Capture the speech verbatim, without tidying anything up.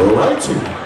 righty.